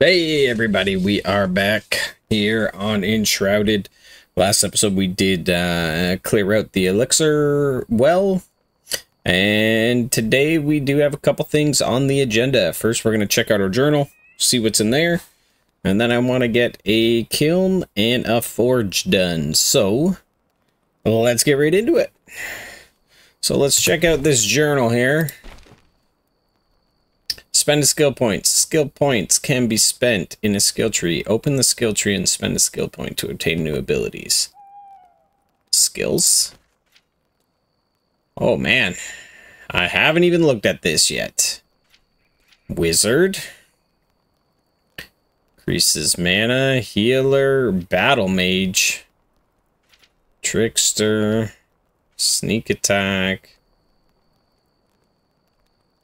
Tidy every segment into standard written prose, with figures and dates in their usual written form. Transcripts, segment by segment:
Hey everybody, we are back here on Enshrouded. Last episode we did clear out the elixir well, and today we do have a couple things on the agenda. First we're going to check out our journal, see what's in there, and then I want to get a kiln and a forge done. So let's get right into it. So let's check out this journal here. Spend a skill point. Skill points can be spent in a skill tree. Open the skill tree and spend a skill point to obtain new abilities. Skills? Oh man. I haven't even looked at this yet. Wizard. Increases mana. Healer. Battle mage. Trickster. Sneak attack.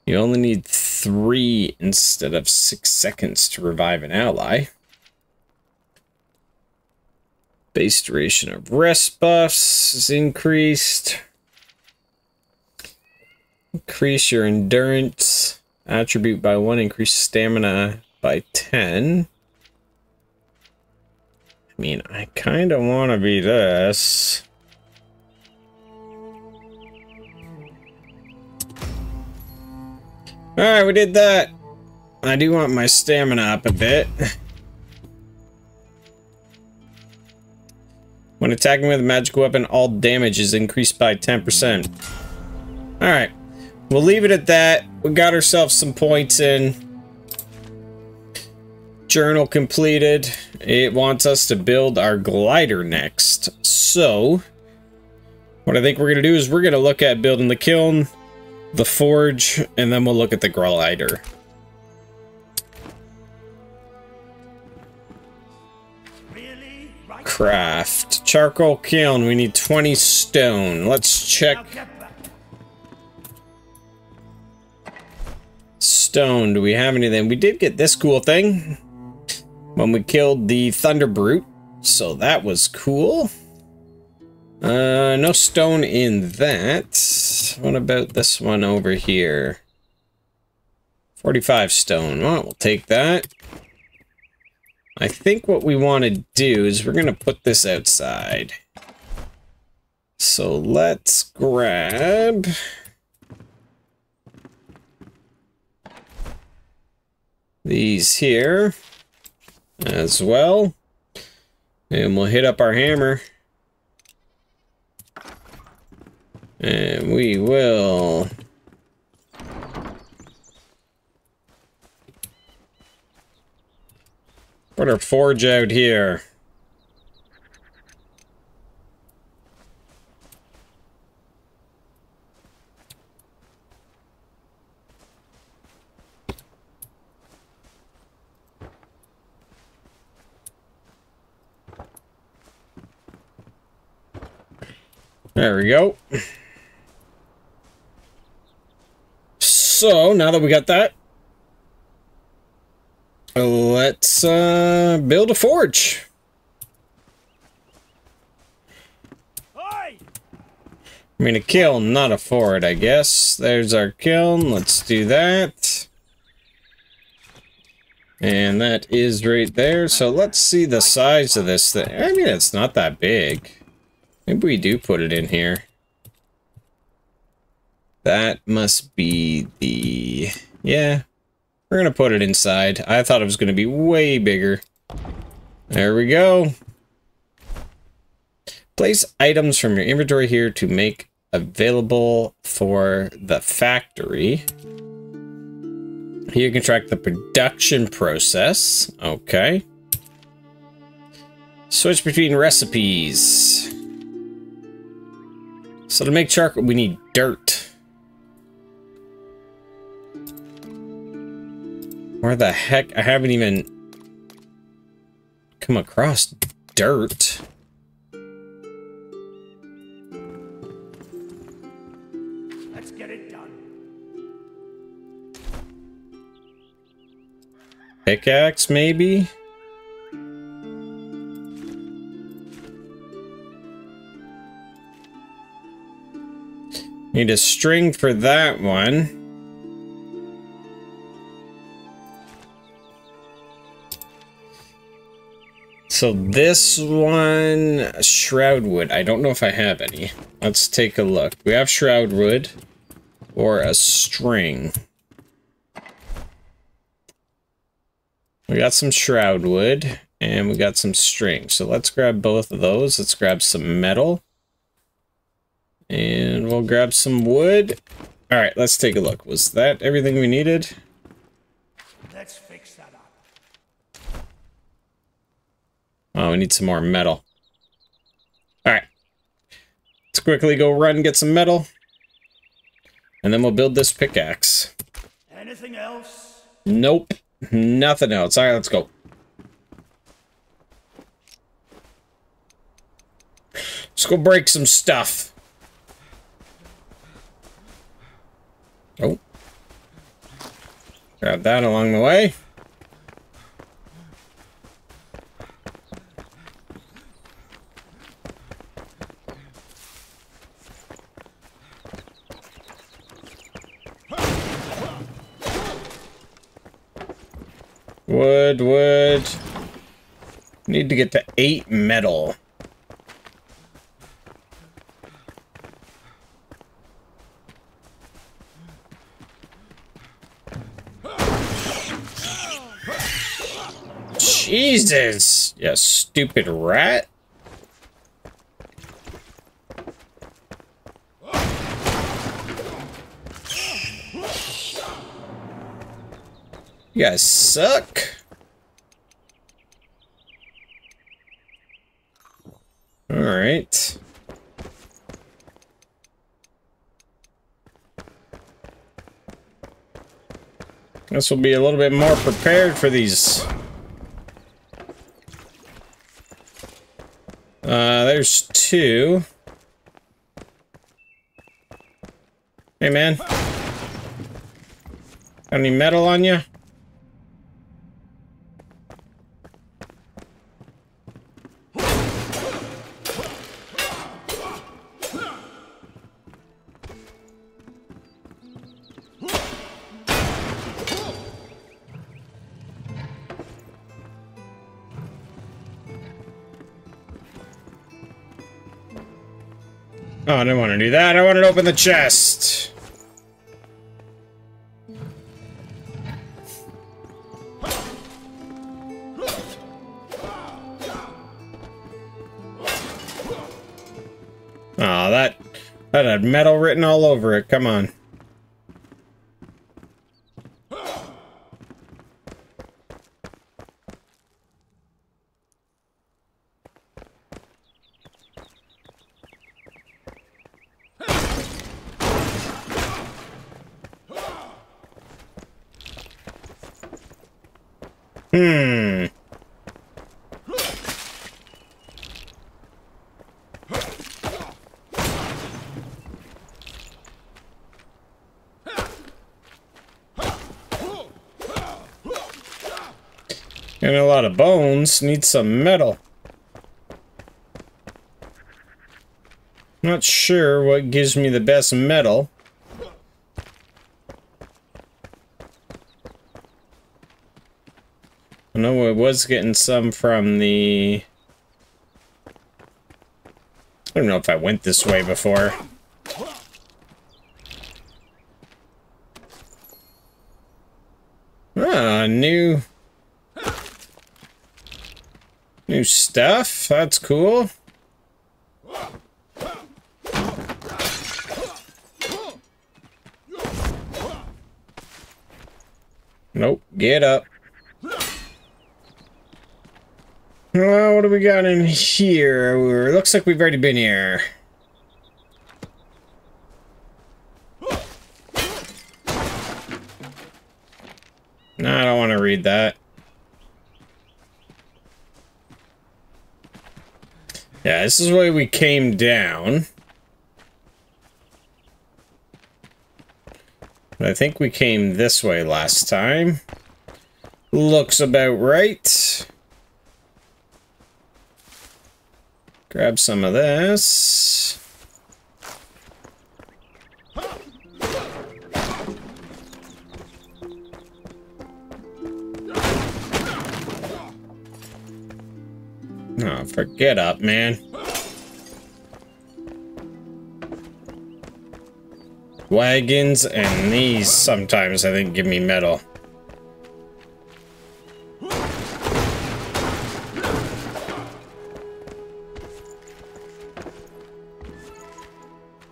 You only need 3 instead of 6 seconds to revive an ally. Base duration of rest buffs is increased. Increase your endurance attribute by 1, increase stamina by 10. I mean, I kind of want to be this. Alright, we did that. I do want my stamina up a bit. When attacking with a magical weapon, all damage is increased by 10%. Alright, we'll leave it at that. We got ourselves some points in. Journal completed. It wants us to build our glider next. So, what I think we're going to do is we're going to look at building the kiln, the forge, and then we'll look at the Grawl Eider. Really? Right. Craft. Charcoal kiln. We need 20 stone. Let's check. Stone. Do we have anything? We did get this cool thing when we killed the Thunderbrute, so that was cool. No stone in that. What about this one over here? 45 stone. Well, we'll take that. I think what we want to do is we're going to put this outside. So let's grab... these here as well. And we'll hit up our hammer. And we will put our forge out here. There we go. So, now that we got that, let's build a forge. I mean, a kiln, not a forge, I guess. There's our kiln. Let's do that. And that is right there. So, let's see the size of this thing. I mean, it's not that big. Maybe we do put it in here. That must be the... yeah, we're going to put it inside. I thought it was going to be way bigger. There we go. Place items from your inventory here to make available for the factory. Here you can track the production process. Okay. Switch between recipes. So to make charcoal, we need dirt. Where the heck? I haven't even come across dirt. Let's get it done. Pickaxe, maybe? Need a string for that one. So this one, Shroudwood. I don't know if I have any. Let's take a look. We have Shroudwood or a string. We got some Shroudwood and we got some string. So let's grab both of those. Let's grab some metal. And we'll grab some wood. All right, let's take a look. Was that everything we needed? Let's fix that up. Oh, we need some more metal. All right. Let's quickly go run and get some metal. And then we'll build this pickaxe. Anything else? Nope. Nothing else. All right, let's go. Let's go break some stuff. Oh. Grab that along the way. Wood, wood. Need to get to 8 metal. Jesus, you stupid rat. You guys suck. All right. Guess we'll be a little bit more prepared for these. There's 2. Hey, man. Got any metal on you? Oh, I didn't want to do that. I wanted to open the chest. Oh, that had metal written all over it. Come on. And a lot of bones need some metal. Not sure what gives me the best metal. I know I was getting some from the... I don't know if I went this way before. Ah, new stuff. That's cool. Nope. Get up. Well, what do we got in here? Looks like we've already been here. No, I don't want to read that. Yeah, this is where we came down. But I think we came this way last time. Looks about right. Grab some of this. Oh, forget up, man. Wagons and these sometimes I think give me metal.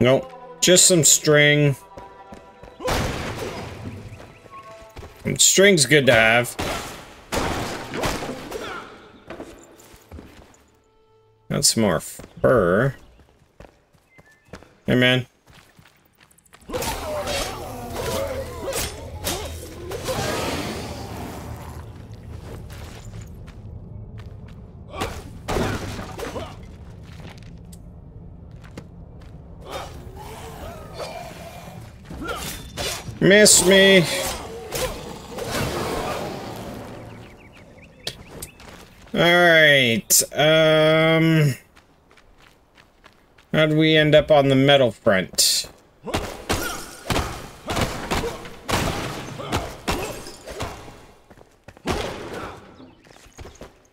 Nope, just some string. And string's good to have. Got some more fur. Hey, man. Miss me. All right. How did we end up on the metal front?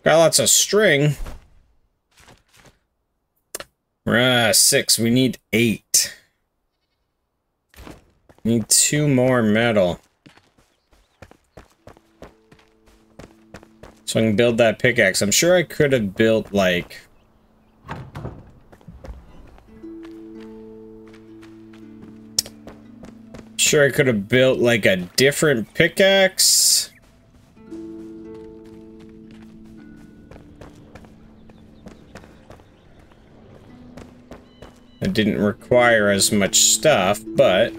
Got lots of string. Six. We need 8. Need 2 more metal. So I can build that pickaxe. I'm sure I could have built, like... Sure I could have built, like, a different pickaxe. It didn't require as much stuff, but...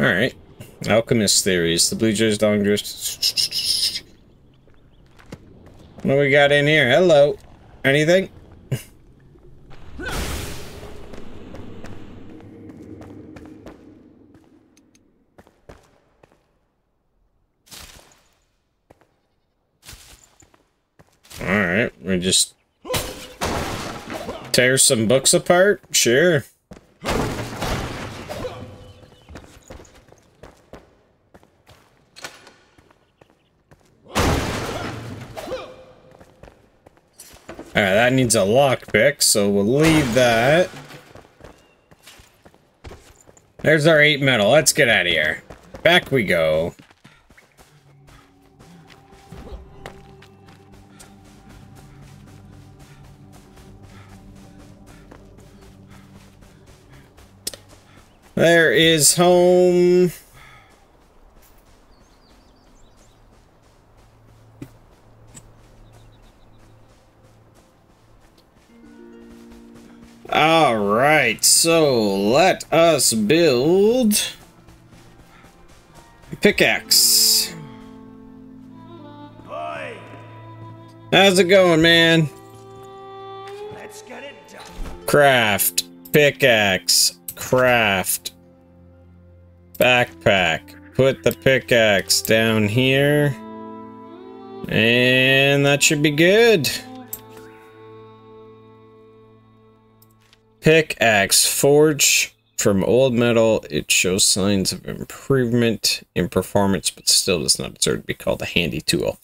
Alright. Alchemist theories. The Blue Jays don't exist. What do we got in here? Hello. Anything? Alright, we just tear some books apart? Sure. Alright, that needs a lockpick, so we'll leave that. There's our 8 metal. Let's get out of here. Back we go. There is home. Alright, so let us build a pickaxe. Boy. How's it going, man? Let's get it done. Craft, pickaxe, craft, backpack. Put the pickaxe down here. And that should be good. Pickaxe forge from old metal. It shows signs of improvement in performance, but still does not deserve to be called a handy tool.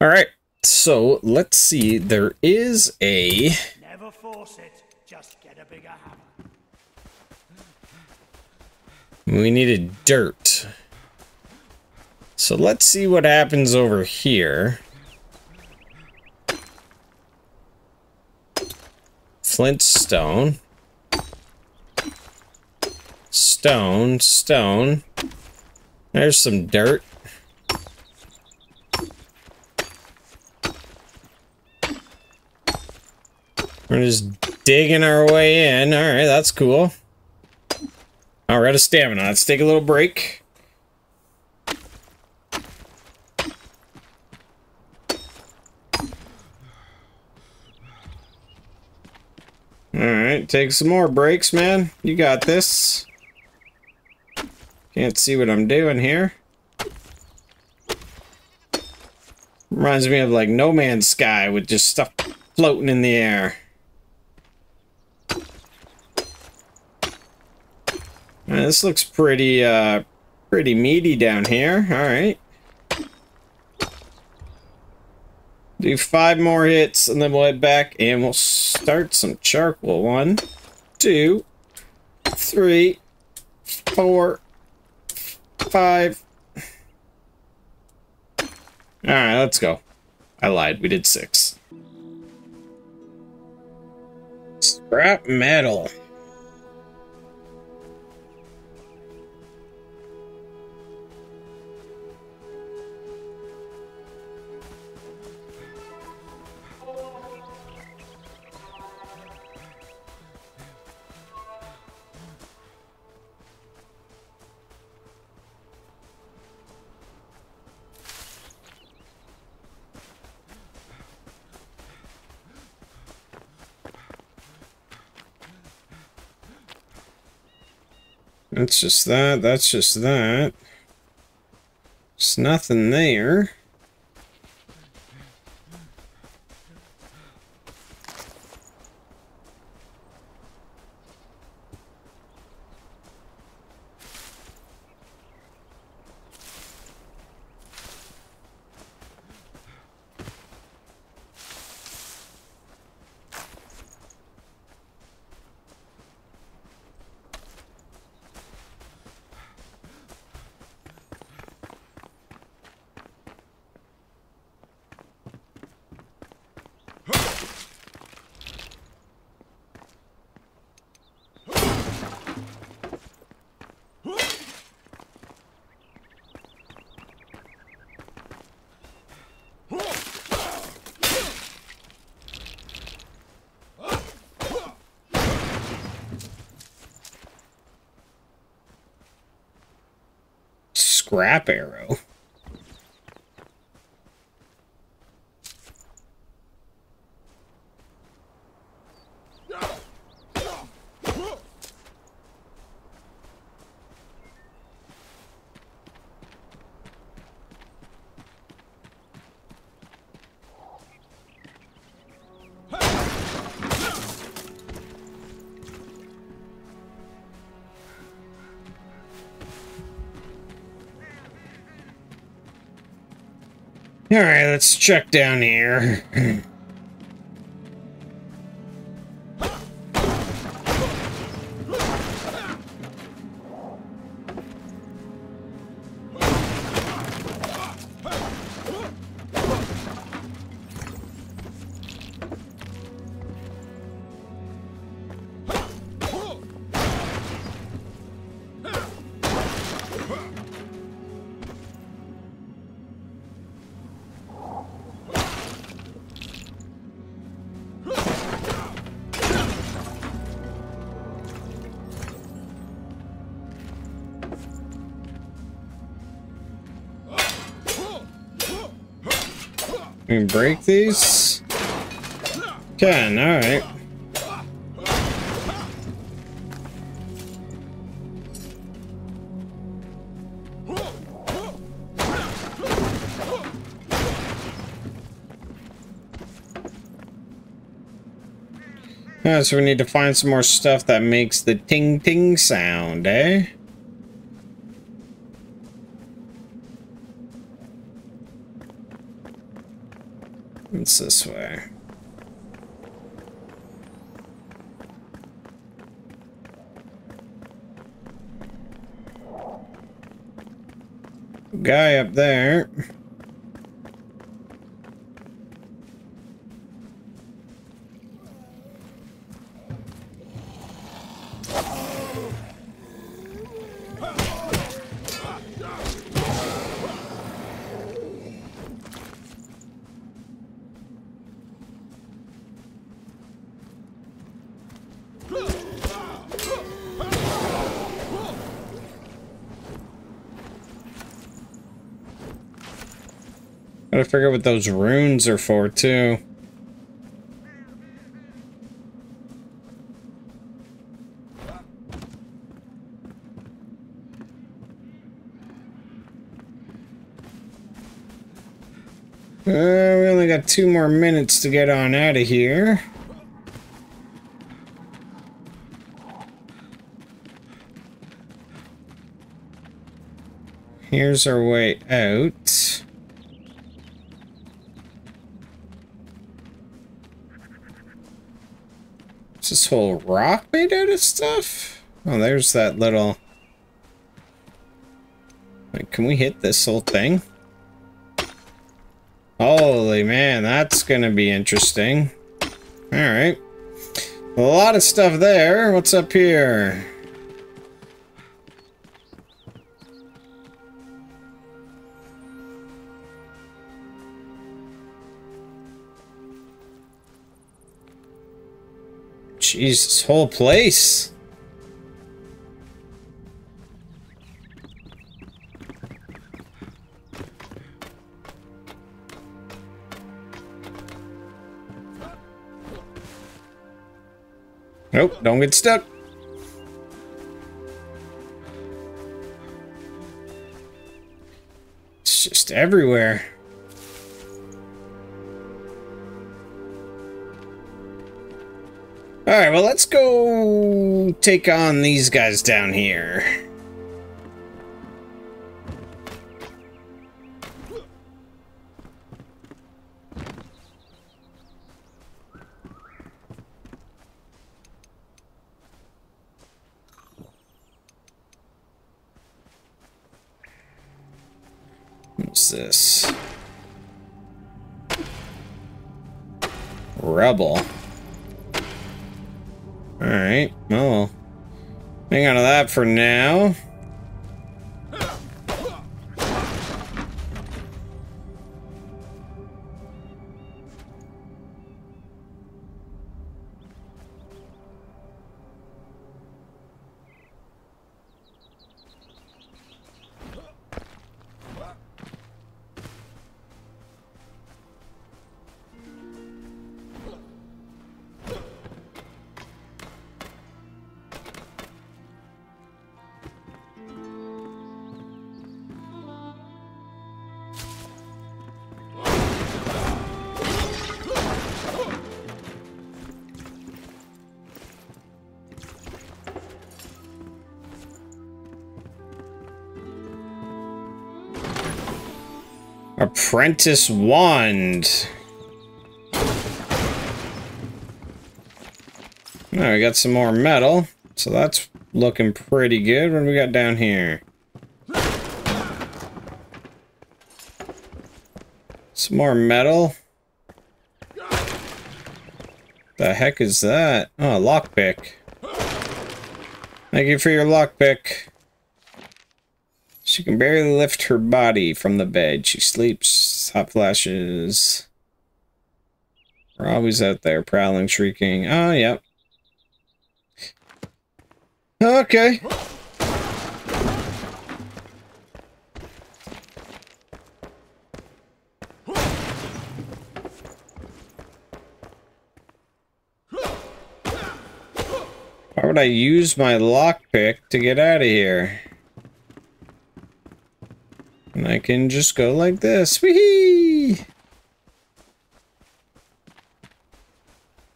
All right, so let's see. There is a. Never force it. Just get a bigger hammer. We needed dirt, so let's see what happens over here. Flintstone, stone, stone. There's some dirt. We're just digging our way in. All right, that's cool. All right, a stamina. Let's take a little break. Alright, take some more breaks, man. You got this. Can't see what I'm doing here. Reminds me of, like, No Man's Sky with just stuff floating in the air. Now, this looks pretty, pretty meaty down here. Alright. Do 5 more hits, and then we'll head back, and we'll start some charcoal. 1, 2, 3, 4, 5. Alright, let's go. I lied. We did 6. Scrap metal. That's just that, that's just that. There's nothing there. Scrap arrow. Alright, let's check down here. We can break these? Can, alright. Yeah, so we need to find some more stuff that makes the ting-ting sound, eh? It's this way. Guy up there. Gotta figure out what those runes are for, too. We only got 2 more minutes to get on out of here. Here's our way out. What's this whole rock made out of stuff? Oh, there's that little... Wait, can we hit this whole thing? Holy man, that's gonna be interesting. Alright. A lot of stuff there. What's up here? Jeez, this whole place. Nope, don't get stuck. It's just everywhere. All right, well, let's go take on these guys down here. What's this? Rubble. Alright, well, hang on to that for now. Apprentice wand. Now we got some more metal, so that's looking pretty good. What do we got down here? Some more metal. The heck is that? Oh, lockpick. Thank you for your lockpick. She can barely lift her body from the bed. She sleeps. Hot flashes. We're always out there, prowling, shrieking. Oh, yep. Okay. Why would I use my lockpick to get out of here? And I can just go like this. Whee-hee!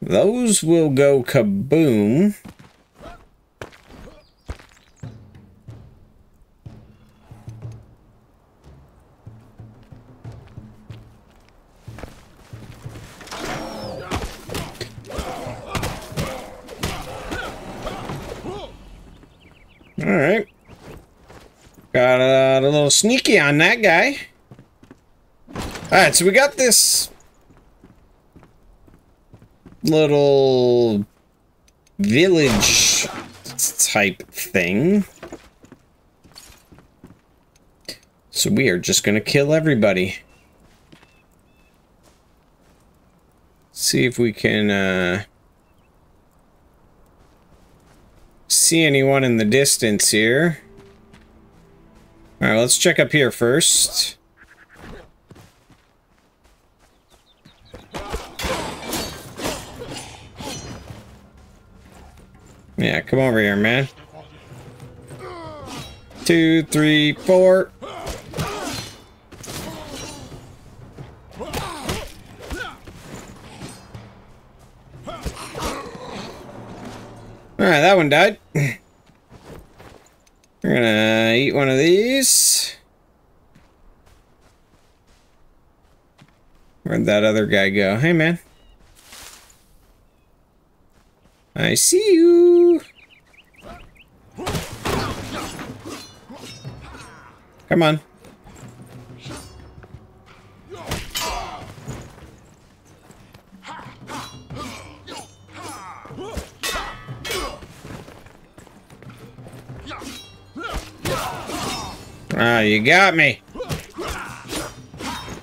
Those will go kaboom. All right. Got a little sneaky on that guy. Alright, so we got this little village type thing. So we are just gonna kill everybody. See if we can see anyone in the distance here. Alright, let's check up here first. Yeah, come over here, man. 2, 3, 4. Alright, that one died. We're gonna eat one of these. Where'd that other guy go? Hey, man. I see you. Come on. Ah, you got me.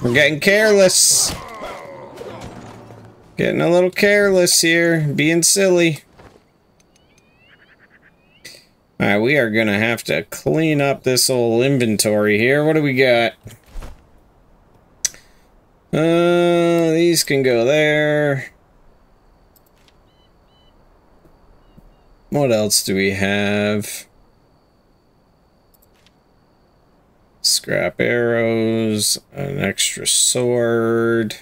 I'm getting careless. Getting a little careless here, being silly. Alright, we are gonna have to clean up this old inventory here. What do we got? These can go there. What else do we have? Scrap arrows, an extra sword.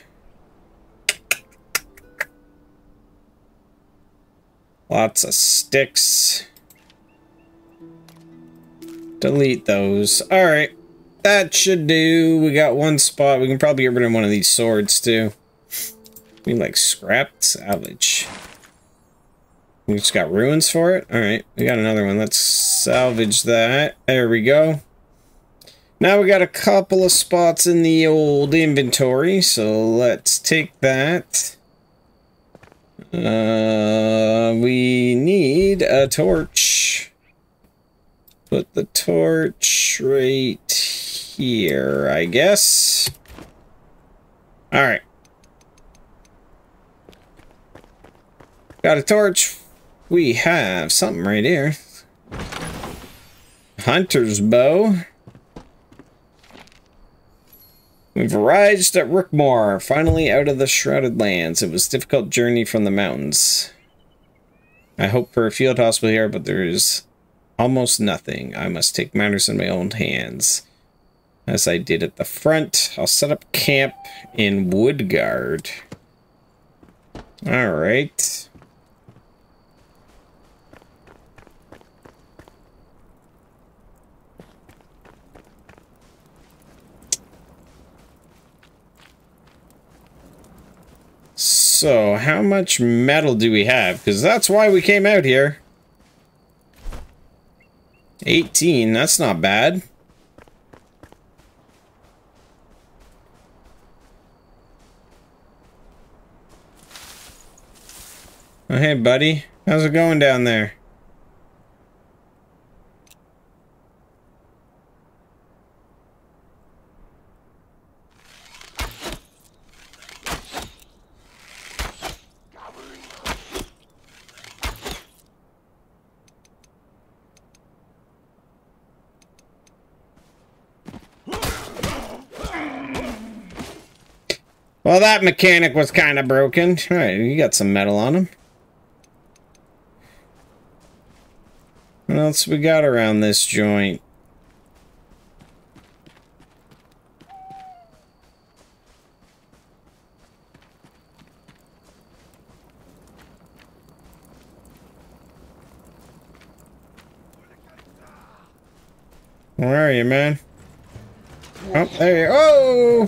Lots of sticks. Delete those. Alright. That should do. We got one spot. We can probably get rid of one of these swords too. We like scrap salvage. We just got ruins for it. Alright. We got another one. Let's salvage that. There we go. Now we got a couple of spots in the old inventory, so let's take that. We need a torch. Put the torch right here, I guess. All right. Got a torch. We have something right here. Hunter's bow. We've arrived at Rookmoor, finally out of the Shrouded Lands. It was a difficult journey from the mountains. I hope for a field hospital here, but there is almost nothing. I must take matters in my own hands. As I did at the front, I'll set up camp in Woodguard. Alright. So, how much metal do we have? Because that's why we came out here. 18, that's not bad. Oh, hey, buddy. How's it going down there? Well, that mechanic was kind of broken. All right, you got some metal on him. What else we got around this joint? Where are you, man? Oh, there you go. Oh!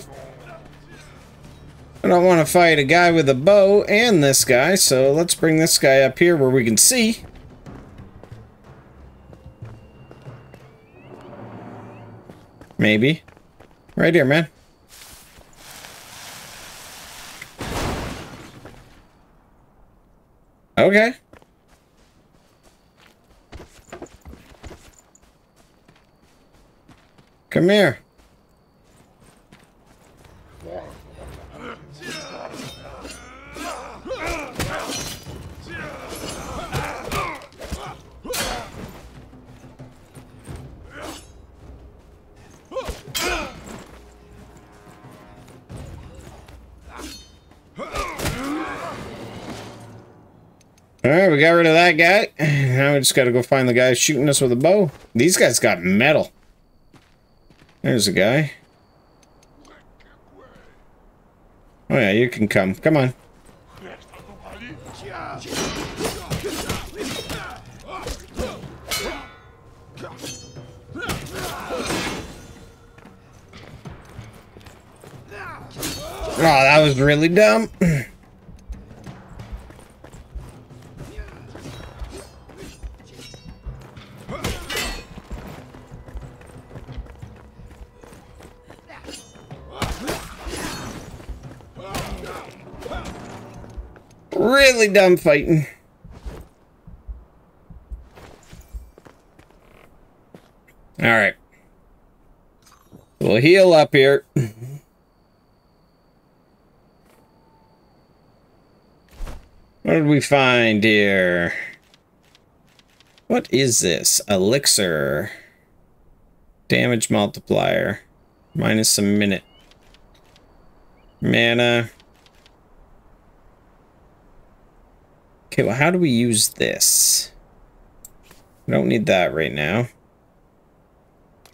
I don't want to fight a guy with a bow and this guy, so let's bring this guy up here where we can see. Maybe. Right here, man. Okay. Come here. Alright, we got rid of that guy. Now we just gotta go find the guy shooting us with a bow. These guys got metal. There's a guy. Oh yeah, you can come. Come on. Oh, that was really dumb. Really dumb fighting. All right. We'll heal up here. What did we find here? What is this? Elixir. Damage multiplier. Minus a minute. Mana. Okay, well, how do we use this? I don't need that right now.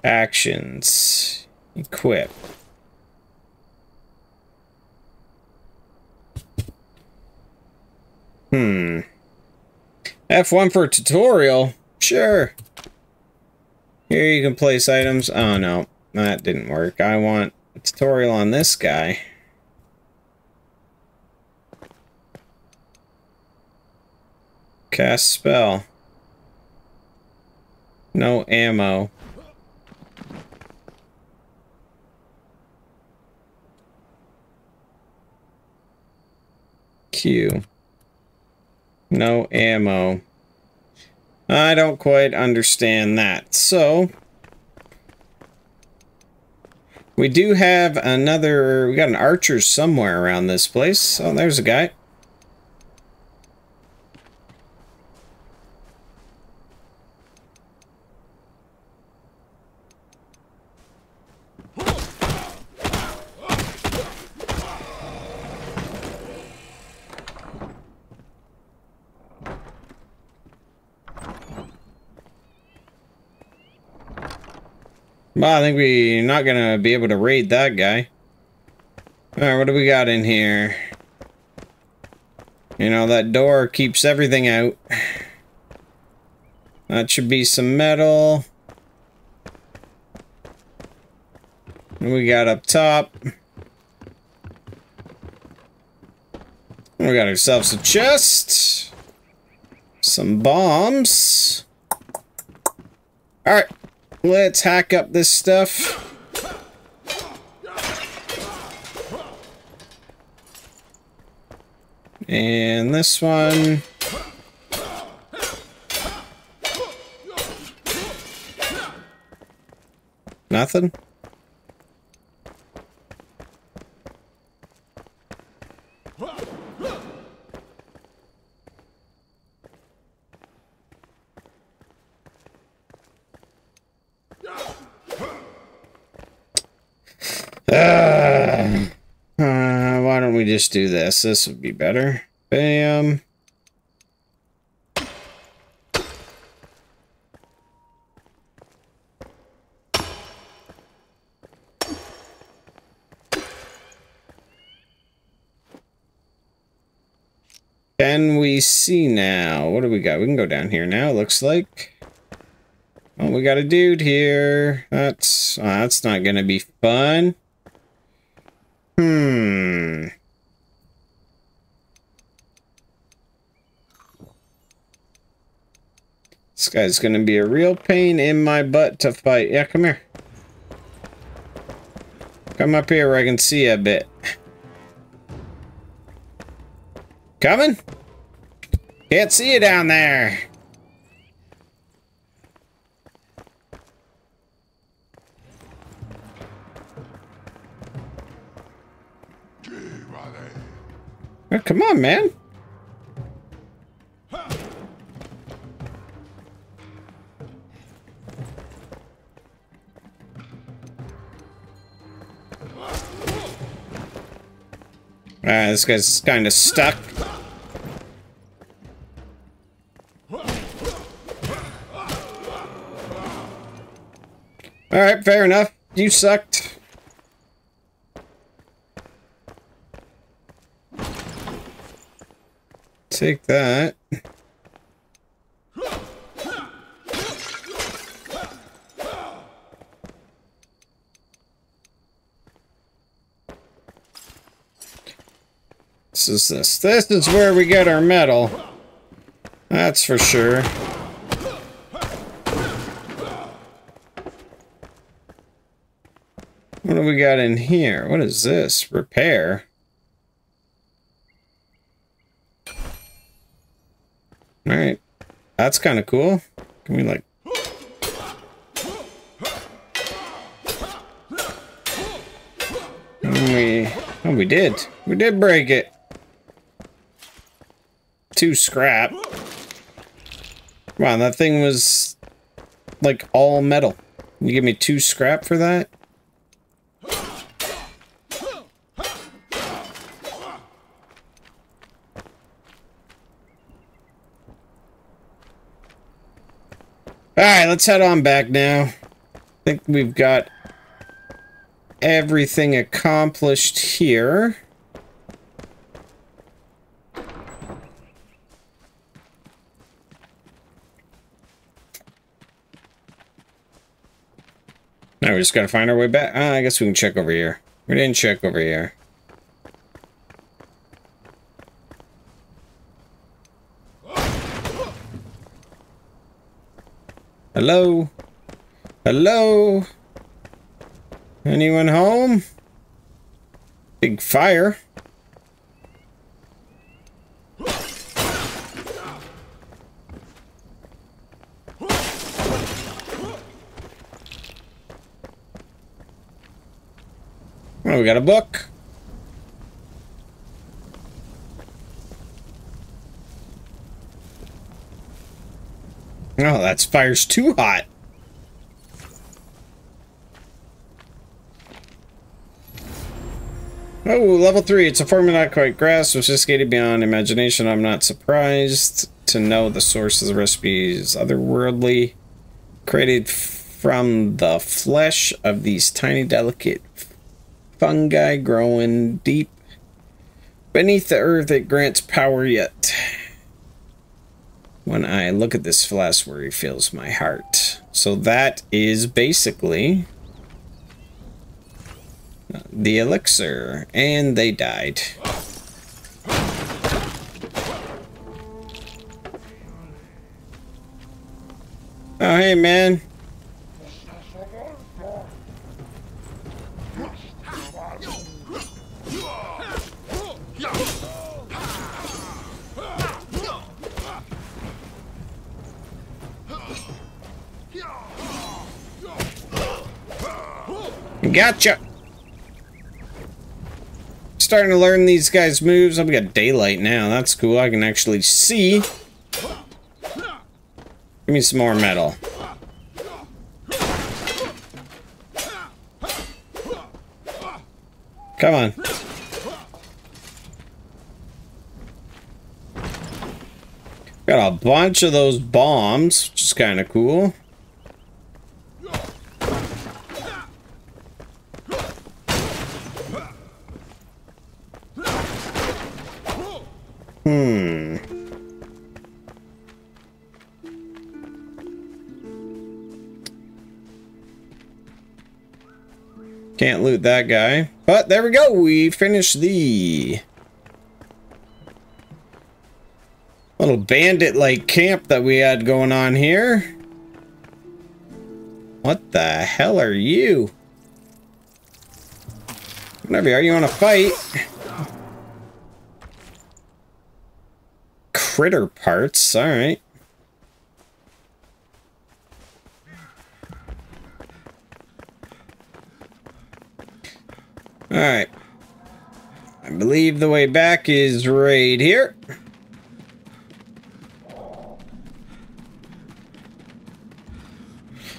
Actions. Equip. Hmm. F1 for tutorial? Sure. Here you can place items. Oh, no. That didn't work. I want a tutorial on this guy. Cast spell. No ammo. Q. No ammo. I don't quite understand that. So, we do have another... We got an archer somewhere around this place. Oh, there's a guy. Well, I think we're not gonna be able to raid that guy. Alright, what do we got in here? You know, that door keeps everything out. That should be some metal. What do we got up top? We got ourselves a chest. Some bombs. Alright. Let's hack up this stuff. And this one. Nothing. Why don't we just do this? This would be better. Bam. Can we see now? What do we got? We can go down here now, looks like. Oh, we got a dude here. That's not gonna be fun. Hmm. This guy's gonna be a real pain in my butt to fight. Yeah, come here. Come up here where I can see you a bit. Coming? Can't see you down there. Oh, come on, man. This guy's kind of stuck. Alright, fair enough. You sucked. Take that. This is this. This is where we get our metal. That's for sure. What do we got in here? What is this? Repair. Alright. That's kind of cool. Can we, like... Oh, we did. We did break it. 2 scrap. Come on, that thing was, like, all metal. You give me 2 scrap for that? Alright, let's head on back now. I think we've got everything accomplished here. Now we just gotta find our way back. Ah, I guess we can check over here. We didn't check over here. Hello? Hello? Anyone home? Big fire. Oh, we got a book. Oh, that fire's too hot. Oh, level 3. It's a form I'm not quite grasped, sophisticated beyond imagination. I'm not surprised to know the source of the recipe is otherworldly, created from the flesh of these tiny, delicate fungi growing deep beneath the earth. It grants power yet. When I look at this flask, where he fills my heart. So that is basically the elixir, and they died. Oh, hey, man. Gotcha! Starting to learn these guys' moves. Oh, we got daylight now. That's cool. I can actually see. Give me some more metal. Come on. Got a bunch of those bombs, which is kind of cool. Can't loot that guy. But there we go. We finished the little bandit-like camp that we had going on here. What the hell are you? Whatever you are, you want to fight? Critter parts. All right. Alright, I believe the way back is right here.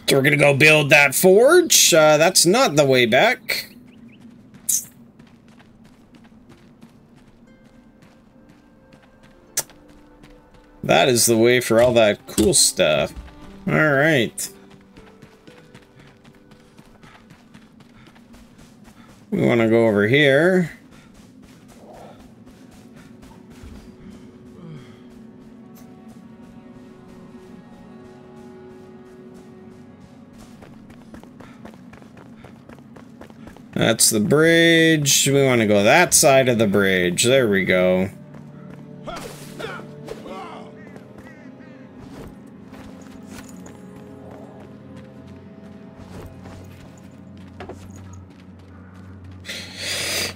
So we're gonna go build that forge. That's not the way back. That is the way for all that cool stuff. Alright. We want to go over here. That's the bridge. We want to go that side of the bridge. There we go.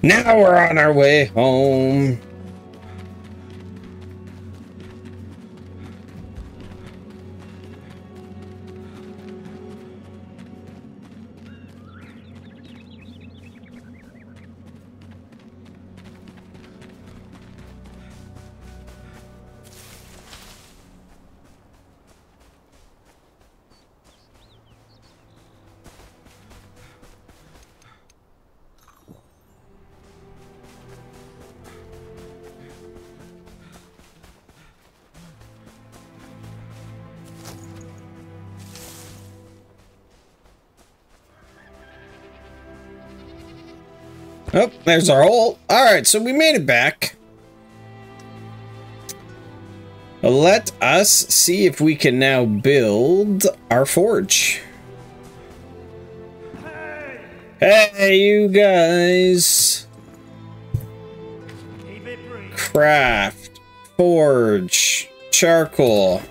Now we're on our way home. Oh, there's our hole. Alright, so we made it back. Let us see if we can now build our forge. Hey, you guys. Craft. Forge. Charcoal.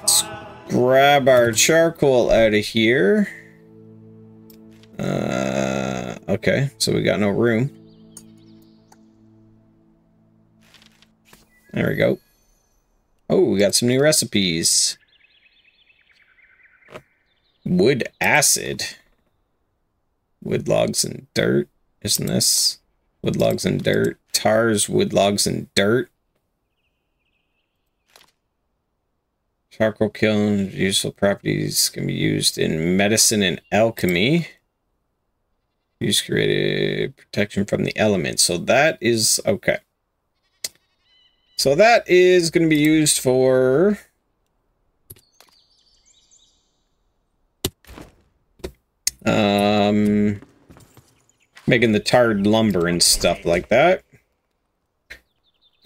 Let's grab our charcoal out of here. Okay, so we got no room. There we go. Oh, we got some new recipes. Wood acid. Wood logs and dirt. Isn't this? Wood logs and dirt. Tars, wood logs and dirt. Charcoal kiln. Useful properties can be used in medicine and alchemy. Use created protection from the elements. So that is okay. So that is going to be used for making the tarred lumber and stuff like that.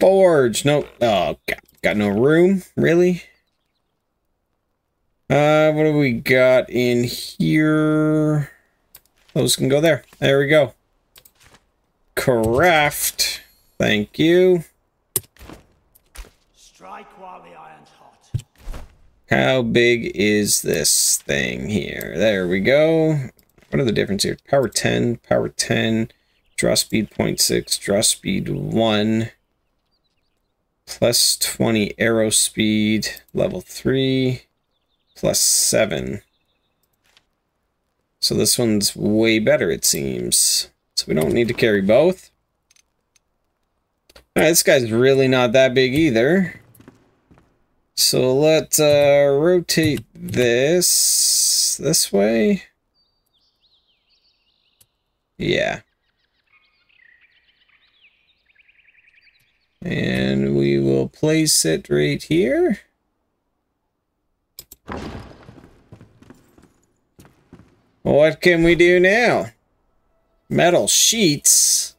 Forge. No. Oh, got no room, really. What do we got in here? Those can go there. There we go. Craft. Thank you. Strike while the iron's hot. How big is this thing here? There we go. What are the difference here? Power 10, power 10, draw speed 0.6, draw speed 1, plus 20 arrow speed, level 3, plus 7. So this one's way better, it seems. So we don't need to carry both. All right, this guy's really not that big either. So let's rotate this way. Yeah. And we will place it right here. What can we do now? Metal sheets.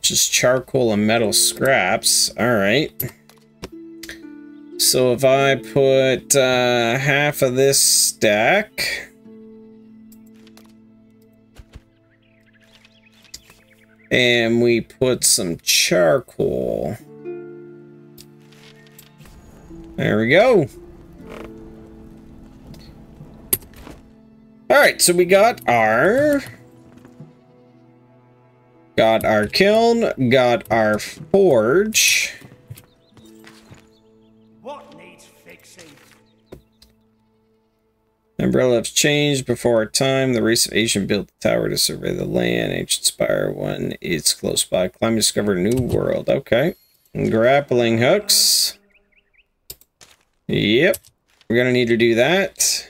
Just charcoal and metal scraps. All right. So if I put half of this stack and we put some charcoal. There we go. All right, so we got our kiln, got our forge. What needs fixing? Umbrella has changed before our time. The race of Asian built the tower to survey the land. Ancient Spire 1 is close by. Climb, discover new world. Okay. And grappling hooks. Yep. We're gonna need to do that.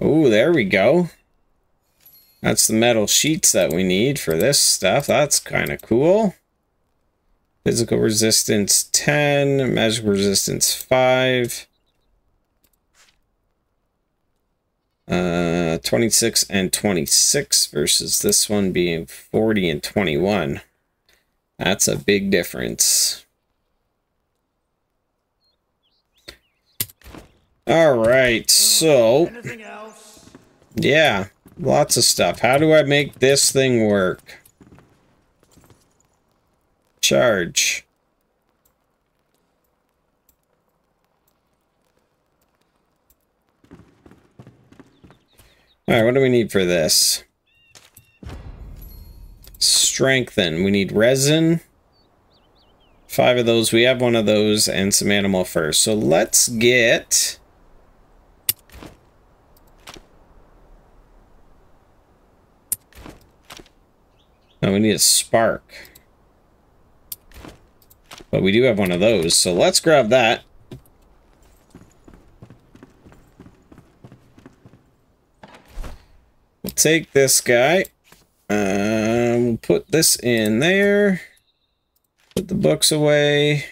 Oh, there we go. That's the metal sheets that we need for this stuff. That's kind of cool. Physical resistance 10, magic resistance 5. 26 and 26 versus this one being 40 and 21. That's a big difference. All right, so yeah, lots of stuff. How do I make this thing work? Charge. All right, what do we need for this? Strengthen. We need resin. 5 of those. We have 1 of those and some animal fur. So let's get... No, we need a spark. But we do have 1 of those, so let's grab that. We'll take this guy. We'll put this in there. Put the books away.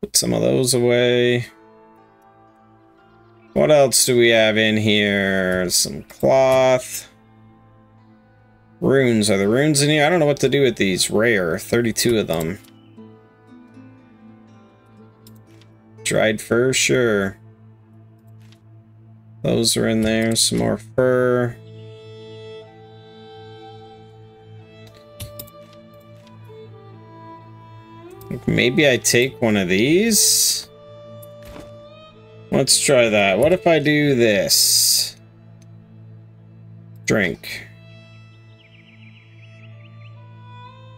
Put some of those away. What else do we have in here? Some cloth. Runes. Are the runes in here? I don't know what to do with these. Rare. 32 of them. Dried fur? Sure. Those are in there. Some more fur. Maybe I take one of these. Let's try that. What if I do this? Drink.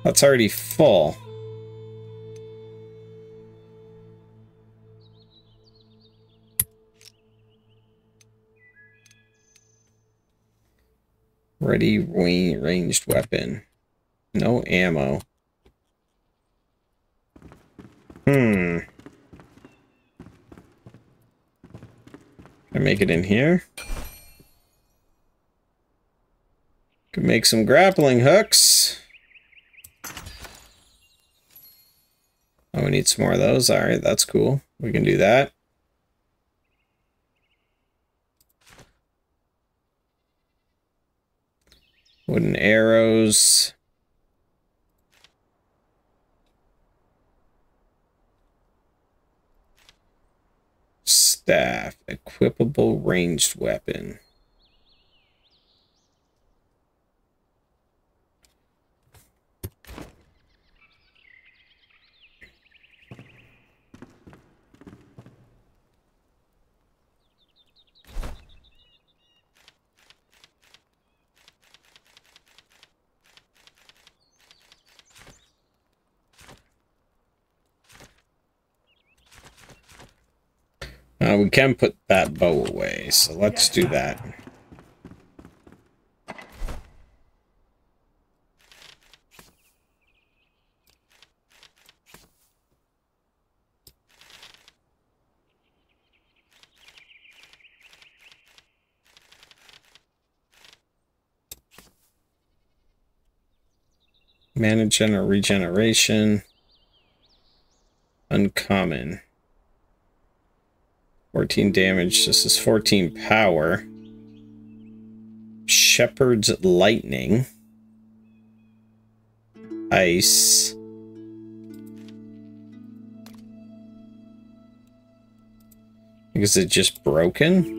That's already full. Ready ranged weapon. No ammo. Can I make it in here? Could make some grappling hooks. Oh, we need some more of those. Alright, that's cool. We can do that. Wooden arrows. Staff. Equipable ranged weapon. We can put that bow away, so let's do that. Manage and regeneration. Uncommon. 14 damage. This is 14 power. Shepherd's lightning. Ice. Is it just broken?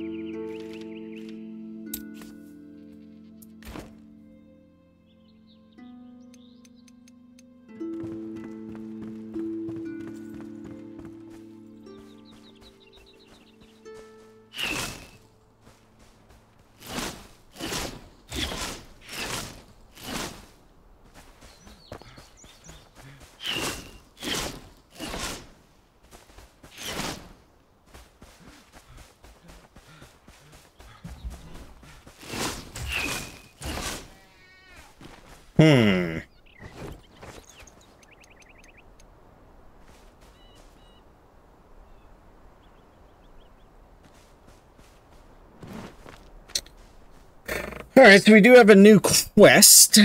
Alright, so we do have a new quest.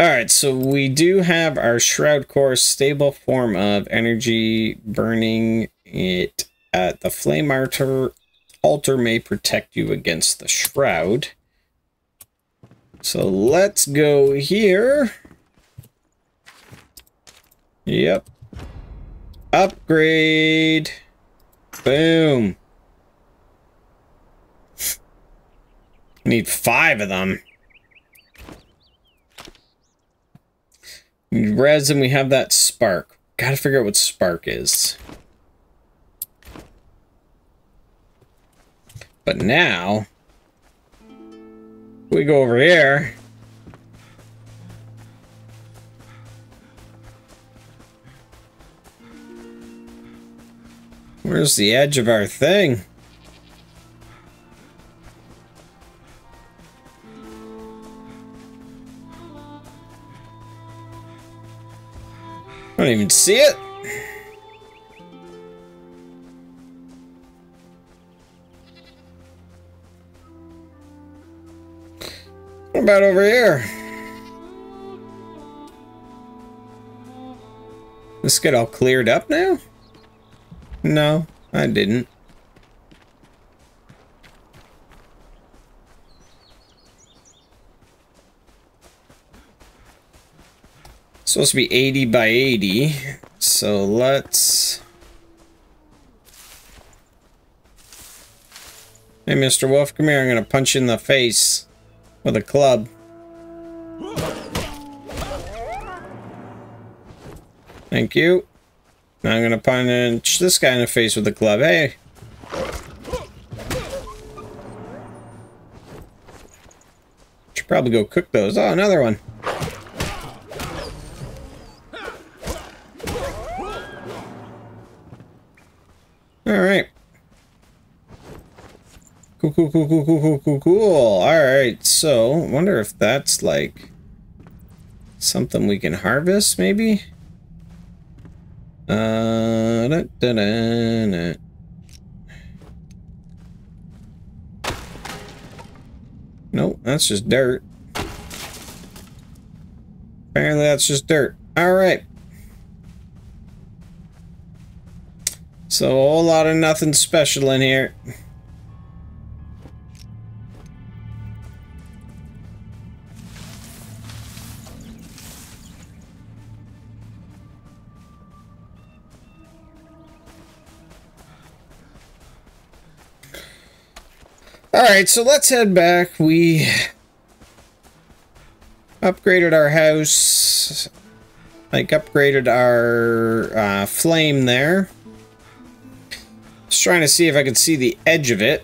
Alright, so we do have our Shroud Core, stable form of energy. Burning it at the flame altar may protect you against the Shroud. So let's go here. Yep. Upgrade. Boom. Need 5 of them. Res, and we have that spark. Gotta figure out what spark is. But now, we go over here. Where's the edge of our thing? I don't even see it. What about over here? This get all cleared up now? No, I didn't. It's supposed to be 80 by 80, so let's... Hey, Mr. Wolf, come here. I'm gonna punch you in the face with a club. Thank you. Now I'm gonna punch this guy in the face with a club. Hey! Should probably go cook those. Oh, another one. Alright. Cool. Alright, so, wonder if that's like something we can harvest, maybe? Nope, that's just dirt. Apparently that's just dirt. Alright. So a whole lot of nothing special in here. Alright, so let's head back. We upgraded our house. Like, upgraded our flame there. Just trying to see if I could see the edge of it.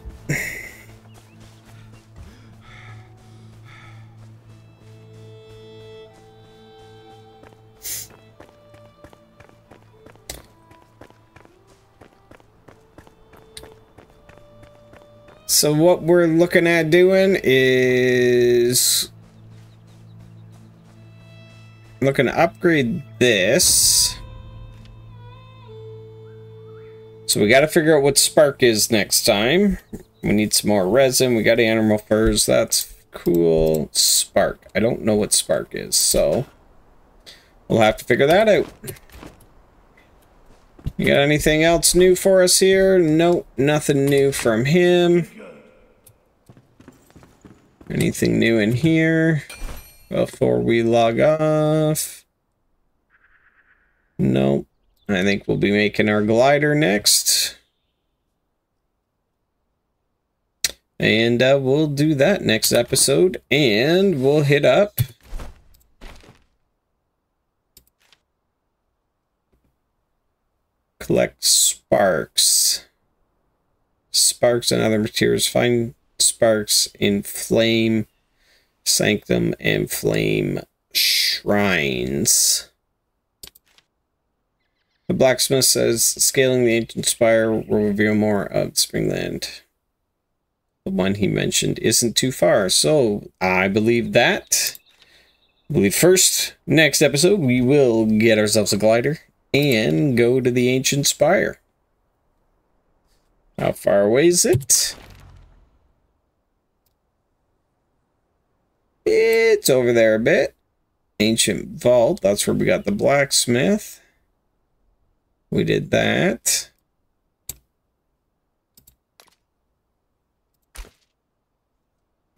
So what we're looking at doing is looking to upgrade this. So we got to figure out what spark is next time. We need some more resin. We got animal furs. That's cool. Spark. I don't know what spark is, so we'll have to figure that out. You got anything else new for us here? Nope, nothing new from him. Anything new in here before we log off? Nope. I think we'll be making our glider next. And we'll do that next episode. And we'll hit up... collect sparks. Sparks and other materials. Find sparks in flame sanctum and flame shrines. The blacksmith says scaling the ancient spire will reveal more of Springland. The one he mentioned isn't too far, so I believe that. I believe first, next episode, we will get ourselves a glider and go to the Ancient Spire. How far away is it? It's over there a bit. Ancient Vault, that's where we got the blacksmith. We did that.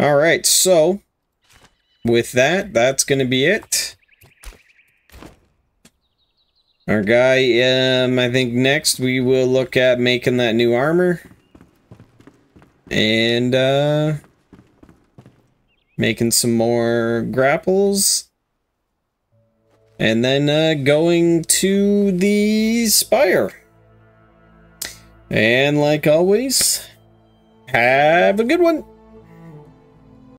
Alright, so with that, that's going to be it. Our guy, I think next we will look at making that new armor. And, making some more grapples. And then, going to the spire. And like always, have a good one.